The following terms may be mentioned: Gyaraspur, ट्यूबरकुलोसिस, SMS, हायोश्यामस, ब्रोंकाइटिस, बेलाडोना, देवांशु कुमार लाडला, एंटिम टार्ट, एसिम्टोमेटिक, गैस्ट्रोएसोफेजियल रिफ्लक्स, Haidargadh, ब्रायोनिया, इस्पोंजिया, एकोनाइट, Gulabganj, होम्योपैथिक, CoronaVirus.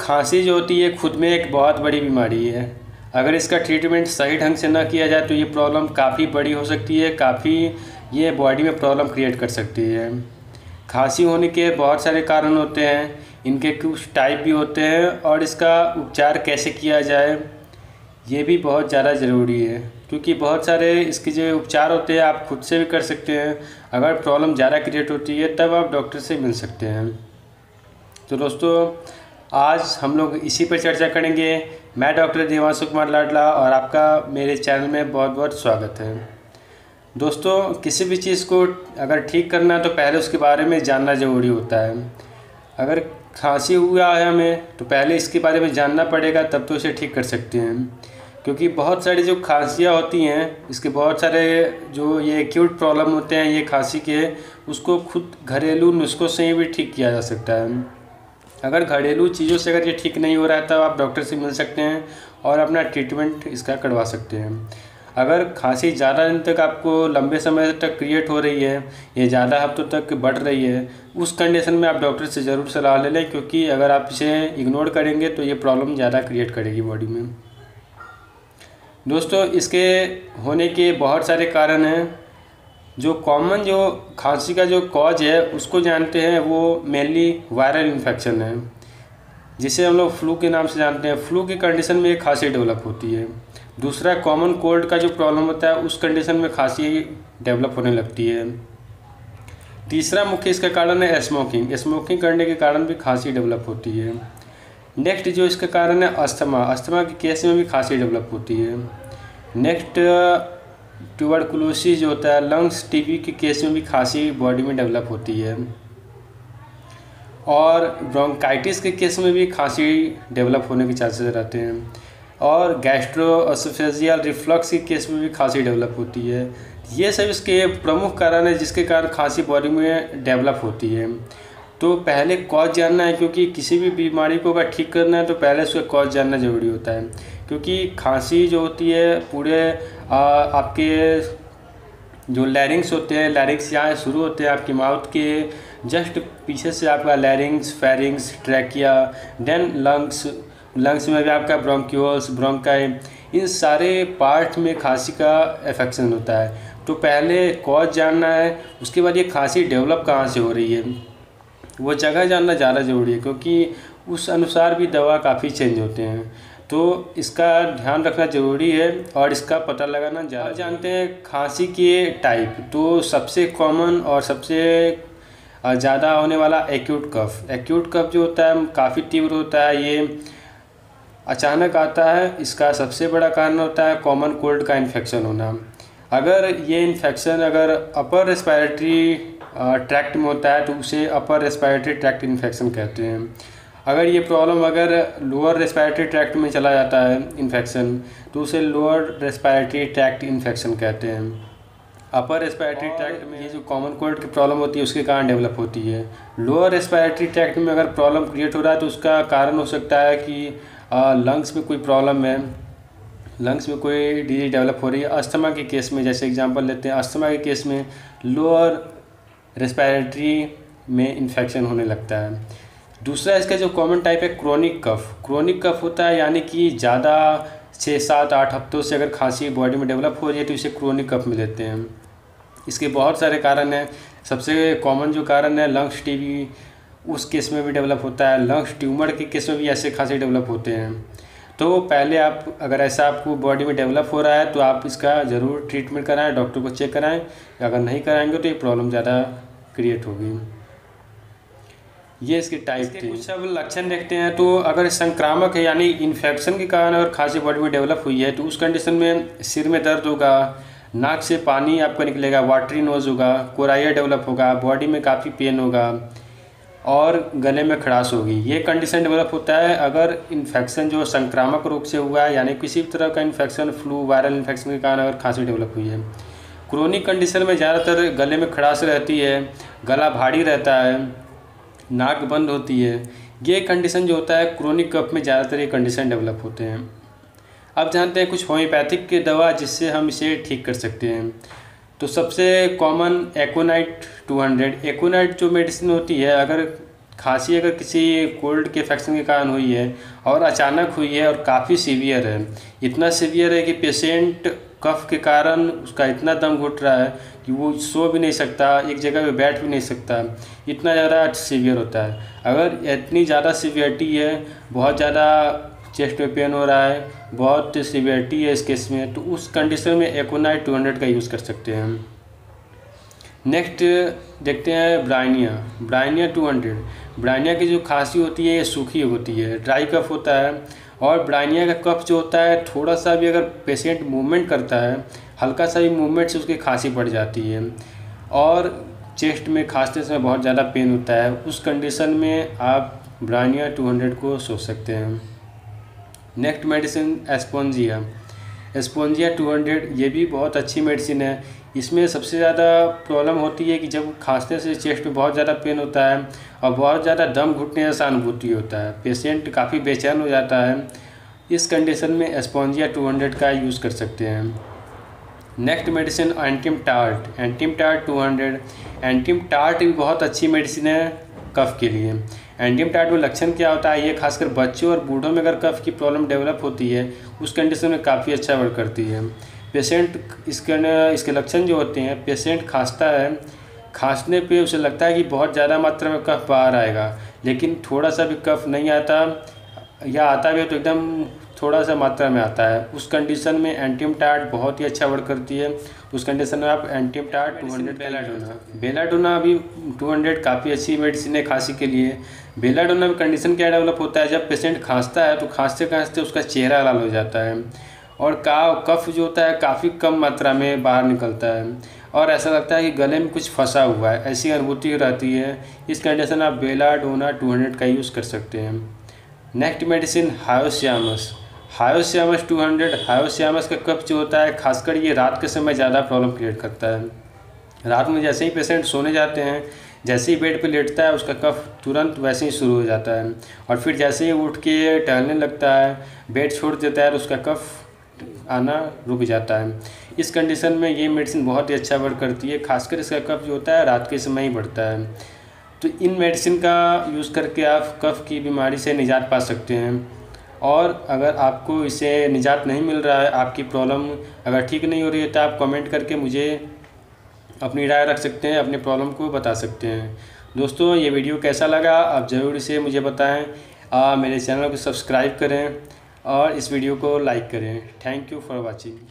खांसी जो होती है खुद में एक बहुत बड़ी बीमारी है। अगर इसका ट्रीटमेंट सही ढंग से ना किया जाए तो ये प्रॉब्लम काफ़ी बड़ी हो सकती है, काफ़ी ये बॉडी में प्रॉब्लम क्रिएट कर सकती है। खांसी होने के बहुत सारे कारण होते हैं, इनके कुछ टाइप भी होते हैं और इसका उपचार कैसे किया जाए ये भी बहुत ज़्यादा ज़रूरी है, क्योंकि बहुत सारे इसके जो उपचार होते हैं आप खुद से भी कर सकते हैं। अगर प्रॉब्लम ज़्यादा क्रिएट होती है तब आप डॉक्टर से मिल सकते हैं। तो दोस्तों आज हम लोग इसी पर चर्चा करेंगे। मैं डॉक्टर देवांशु कुमार लाडला और आपका मेरे चैनल में बहुत बहुत स्वागत है। दोस्तों किसी भी चीज़ को अगर ठीक करना है तो पहले उसके बारे में जानना ज़रूरी होता है। अगर खांसी हुआ है हमें तो पहले इसके बारे में जानना पड़ेगा, तब तो इसे ठीक कर सकते हैं। क्योंकि बहुत सारी जो खांसियाँ होती हैं, इसके बहुत सारे जो ये एक्यूट प्रॉब्लम होते हैं ये खांसी के, उसको खुद घरेलू नुस्खों से भी ठीक किया जा सकता है। अगर घरेलू चीज़ों से अगर ये ठीक नहीं हो रहा है तो आप डॉक्टर से मिल सकते हैं और अपना ट्रीटमेंट इसका करवा सकते हैं। अगर खांसी ज़्यादा दिन तक आपको लंबे समय तक क्रिएट हो रही है या ज़्यादा हफ्तों तक बढ़ रही है, उस कंडीशन में आप डॉक्टर से ज़रूर सलाह ले लें, क्योंकि अगर आप इसे इग्नोर करेंगे तो ये प्रॉब्लम ज़्यादा क्रिएट करेगी बॉडी में। दोस्तों इसके होने के बहुत सारे कारण हैं। जो कॉमन जो खांसी का जो कॉज है उसको जानते हैं, वो मेनली वायरल इन्फेक्शन है, जिसे हम लोग फ्लू के नाम से जानते हैं। फ्लू की कंडीशन में खांसी डेवलप होती है। दूसरा कॉमन कोल्ड का जो प्रॉब्लम होता है उस कंडीशन में खांसी डेवलप होने लगती है। तीसरा मुख्य इसका कारण है स्मोकिंग। स्मोकिंग करने के कारण भी खांसी डेवलप होती है। नेक्स्ट जो इसका कारण है अस्थमा। अस्थमा के केस में भी खांसी डेवलप होती है। नेक्स्ट ट्यूबरकुलोसिस जो होता है लंग्स, टीबी के केस में भी खांसी बॉडी में डेवलप होती है। और ब्रोंकाइटिस के केस में भी खांसी डेवलप होने के चांसेस रहते हैं। और गैस्ट्रोएसोफेजियल रिफ्लक्स के केस में भी खांसी डेवलप होती है। ये सब इसके प्रमुख कारण है जिसके कारण खांसी बॉडी में डेवलप होती है। तो पहले कॉज जानना है, क्योंकि किसी भी बीमारी को अगर ठीक करना है तो पहले उसका कॉज जानना ज़रूरी होता है। क्योंकि खांसी जो होती है पूरे आपके जो लैरिंग्स होते हैं, लैरिंग्स यहाँ शुरू होते हैं आपकी माउथ के जस्ट पीछे से, आपका larynx, pharynx, trachea, then lungs, lungs में भी आपका ब्रोंक्यूल्स, ब्रोंकाई, इन सारे पार्ट में खांसी का इन्फेक्शन होता है। तो पहले कॉज जानना है, उसके बाद ये खांसी डेवलप कहाँ से हो रही है वो जगह जानना ज़्यादा ज़रूरी है, क्योंकि उस अनुसार भी दवा काफ़ी चेंज होते हैं। तो इसका ध्यान रखना ज़रूरी है और इसका पता लगाना ज़्यादा। जानते हैं खांसी के टाइप। तो सबसे कॉमन और सबसे ज़्यादा होने वाला एक्यूट कफ। एक्यूट कफ जो होता है काफ़ी तीव्र होता है, ये अचानक आता है। इसका सबसे बड़ा कारण होता है कॉमन कोल्ड का इन्फेक्शन होना। अगर ये इन्फेक्शन अगर अपर रेस्पिरेटरी ट्रैक्ट में होता है तो उसे अपर रेस्पिरेटरी ट्रैक्ट इन्फेक्शन कहते हैं। अगर ये प्रॉब्लम अगर लोअर रेस्पिरेटरी ट्रैक्ट में चला जाता है इन्फेक्शन तो उसे लोअर रेस्पिरेटरी ट्रैक्ट इन्फेक्शन कहते हैं। अपर रेस्पिरेटरी ट्रैक्ट में ये जो कॉमन कोल्ड की प्रॉब्लम होती है उसके कारण डेवलप होती है। लोअर रेस्पिरेटरी ट्रैक्ट में अगर प्रॉब्लम क्रिएट हो रहा है तो उसका कारण हो सकता है कि लंग्स में कोई प्रॉब्लम है, लंग्स में कोई डिजीज डेवलप हो रही है। अस्थमा के केस में जैसे एग्जांपल लेते हैं, अस्थमा के केस में लोअर रेस्पिरेटरी में इन्फेक्शन होने लगता है। दूसरा इसका जो कॉमन टाइप है क्रोनिक कफ। क्रोनिक कफ होता है यानी कि ज़्यादा 6-7-8 हफ्तों से अगर खांसी बॉडी में डेवलप हो रही है तो इसे क्रोनिक कफ में लेते हैं। इसके बहुत सारे कारण हैं। सबसे कॉमन जो कारण है लंग्स टीबी, उस केस में भी डेवलप होता है। लंग्स ट्यूमर के केस में भी ऐसे खांसी डेवलप होते हैं। तो पहले आप अगर ऐसा आपको बॉडी में डेवलप हो रहा है तो आप इसका ज़रूर ट्रीटमेंट कराएं, डॉक्टर को चेक कराएं। अगर नहीं कराएंगे तो ये प्रॉब्लम ज़्यादा क्रिएट होगी। ये इसके टाइप थे। कुछ अब लक्षण देखते हैं। तो अगर संक्रामक है यानी इन्फेक्शन के कारण अगर खांसी बॉडी में डेवलप हुई है तो उस कंडीशन में सिर में दर्द होगा, नाक से पानी आपका निकलेगा, वाटरी नोज होगा, कोराइया डेवलप होगा, बॉडी में काफ़ी पेन होगा और गले में खराश होगी। ये कंडीशन डेवलप होता है अगर इन्फेक्शन जो संक्रामक रोग से हुआ है, यानी किसी भी तरह का इन्फेक्शन, फ्लू, वायरल इन्फेक्शन के कारण अगर खांसी डेवलप हुई है। क्रोनिक कंडीशन में ज़्यादातर गले में खराश रहती है, गला भारी रहता है, नाक बंद होती है। ये कंडीशन जो होता है क्रोनिक कफ में ज़्यादातर ये कंडीशन डेवलप होते हैं। अब जानते हैं कुछ होम्योपैथिक की दवा जिससे हम इसे ठीक कर सकते हैं। तो सबसे कॉमन एकोनाइट 200। एकोनाइट जो मेडिसिन होती है, अगर खांसी अगर किसी कोल्ड के इन्फेक्शन के कारण हुई है और अचानक हुई है और काफ़ी सीवियर है, इतना सीवियर है कि पेशेंट कफ के कारण उसका इतना दम घुट रहा है कि वो सो भी नहीं सकता, एक जगह पे बैठ भी नहीं सकता, इतना ज़्यादा सीवियर होता है। अगर इतनी ज़्यादा सीवियरिटी है, बहुत ज़्यादा चेस्ट में पेन हो रहा है, बहुत सीवियरिटी है इस केस में, तो उस कंडीशन में एकोनाइट 200 का यूज़ कर सकते हैं। नेक्स्ट देखते हैं ब्रायोनिया। ब्रायोनिया 200। ब्रायोनिया की जो खांसी होती है ये सूखी होती है, ड्राई कफ होता है, और ब्रायोनिया का कफ जो होता है थोड़ा सा भी अगर पेशेंट मूवमेंट करता है, हल्का सा भी मूवमेंट से उसकी खांसी बढ़ जाती है, और चेस्ट में खांसते समय बहुत ज़्यादा पेन होता है, उस कंडीशन में आप ब्रायोनिया 200 को सोच सकते हैं। Next medicine इस्पोंजिया। इस्पोंजिया 200 ये भी बहुत अच्छी मेडिसिन है। इसमें सबसे ज़्यादा प्रॉब्लम होती है कि जब खांसने से चेस्ट में बहुत ज़्यादा पेन होता है और बहुत ज़्यादा दम घुटने का अनुभूति होता है, पेशेंट काफ़ी बेचैन हो जाता है, इस कंडीशन में इस्पोंजिया 200 का यूज़ कर सकते हैं। Next medicine एंटिम टार्ट। एंटिम टार्ट 200। एंटिम टार्ट भी बहुत अच्छी मेडिसिन है कफ के लिए। एंटिम टार्ट में लक्षण क्या होता है, ये खासकर बच्चों और बूढ़ों में अगर कफ की प्रॉब्लम डेवलप होती है उस कंडीशन में काफ़ी अच्छा वर्क करती है। पेशेंट इसके लक्षण जो होते हैं, पेशेंट खांसता है, खांसने पे उसे लगता है कि बहुत ज़्यादा मात्रा में कफ बाहर आएगा, लेकिन थोड़ा सा भी कफ नहीं आता या आता भी है तो एकदम थोड़ा सा मात्रा में आता है, उस कंडीशन में एंटिम टार्ट बहुत ही अच्छा वर्क करती है। उस कंडीशन में आप एंटिम टार्ट 200। बेलाडोना भी 200 काफ़ी अच्छी मेडिसिन है खांसी के लिए। बेलाडोना में कंडीशन क्या डेवलप होता है, जब पेशेंट खांसता है तो खांसते खांसते उसका चेहरा लाल हो जाता है और कफ जो होता है काफ़ी कम मात्रा में बाहर निकलता है और ऐसा लगता है कि गले में कुछ फंसा हुआ है, ऐसी अनुभूति रहती है। इस कंडीशन में आप बेलाडोना 200 का यूज़ कर सकते हैं। Next medicine हायोश्यामस। हायोश्यामस 200। हायोश्यामस का कफ जो होता है खासकर ये रात के समय ज़्यादा प्रॉब्लम क्रिएट करता है। रात में जैसे ही पेशेंट सोने जाते हैं, जैसे ही बेड पे लेटता है उसका कफ तुरंत वैसे ही शुरू हो जाता है, और फिर जैसे ही उठ के टहलने लगता है, बेड छोड़ देता है तो उसका कफ आना रुक जाता है। इस कंडीशन में ये मेडिसिन बहुत ही अच्छा वर्क करती है, खासकर इसका कफ जो होता है रात के समय ही बढ़ता है। तो इन मेडिसिन का यूज़ करके आप कफ की बीमारी से निजात पा सकते हैं। और अगर आपको इसे निजात नहीं मिल रहा है, आपकी प्रॉब्लम अगर ठीक नहीं हो रही है, तो आप कमेंट करके मुझे अपनी राय रख सकते हैं, अपने प्रॉब्लम को बता सकते हैं। दोस्तों ये वीडियो कैसा लगा आप ज़रूर इसे मुझे बताएं। मेरे चैनल को सब्सक्राइब करें और इस वीडियो को लाइक करें। Thank you for watching.